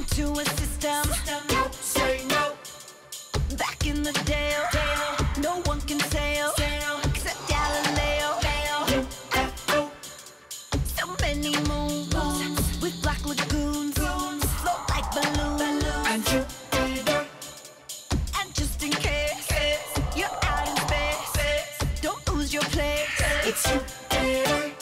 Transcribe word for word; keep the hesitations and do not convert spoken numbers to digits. into a system. Don't say no. Back in the day, no one can sail except Galileo. U F O. So many moons with black lagoons, float like balloons. And you either. And just in case you're out in space, don't lose your place. It's you either.